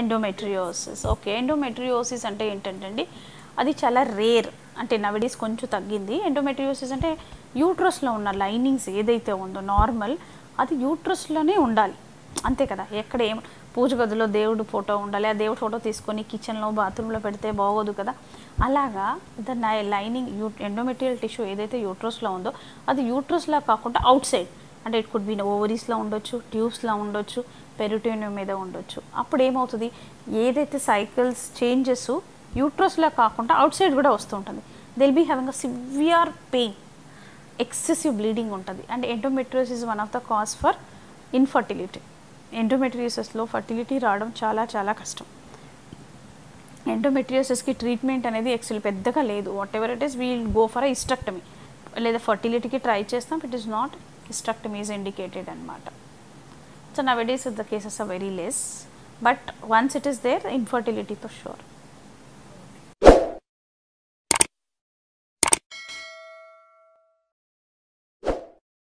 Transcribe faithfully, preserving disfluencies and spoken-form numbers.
Endometriosis. Okay, endometriosis అంటే ఏంటంటే అది చాలా రేర్, అంటే నవడేస్ కొంచెం తగ్గింది. ఎండోమెట్రియోసిస్ అంటే యూట్రస్లో ఉన్న లైనింగ్స్ ఏదైతే ఉందో నార్మల్ అది యూట్రస్లోనే ఉండాలి అంతే కదా. ఎక్కడ ఏం పూజ గదిలో దేవుడు ఫోటో ఉండాలి, ఆ దేవుడు ఫోటో తీసుకొని కిచెన్లో బాత్రూంలో పెడితే బాగోదు కదా. అలాగా the lining you endometrial tissue ఏదైతే యూట్రస్లో ఉందో అది యూట్రస్లా కాకుండా అవుట్ సైడ్, అంటే ఇట్ కుడ్ బి ఓవరీస్లో ఉండొచ్చు, ట్యూబ్స్లో ఉండొచ్చు, పెరిటోనియం మీద ఉండొచ్చు. అప్పుడు ఏమవుతుంది, ఏదైతే సైకిల్స్ చేంజెస్ యూట్రస్లా కాకుండా అవుట్ సైడ్ కూడా వస్తూ ఉంటుంది. They'll be having a severe pain, excessive bleeding ఉంటుంది. And endometriosis is one of the cause for infertility. ఎండోమెట్రియోసిస్లో ఫర్టిలిటీ రావడం చాలా చాలా కష్టం. ఎండోమెట్రియోసిస్కి ట్రీట్మెంట్ అనేది యాక్చువల్ పెద్దగా లేదు. Whatever it is we will go for hysterectomy, లేదా ఫర్టిలిటీకి ట్రై చేస్తాం. It is not hysterectomy is indicated అనమాట. So now it is the cases are very less, but once it is there ఇన్ఫర్టిలిటీతో sure.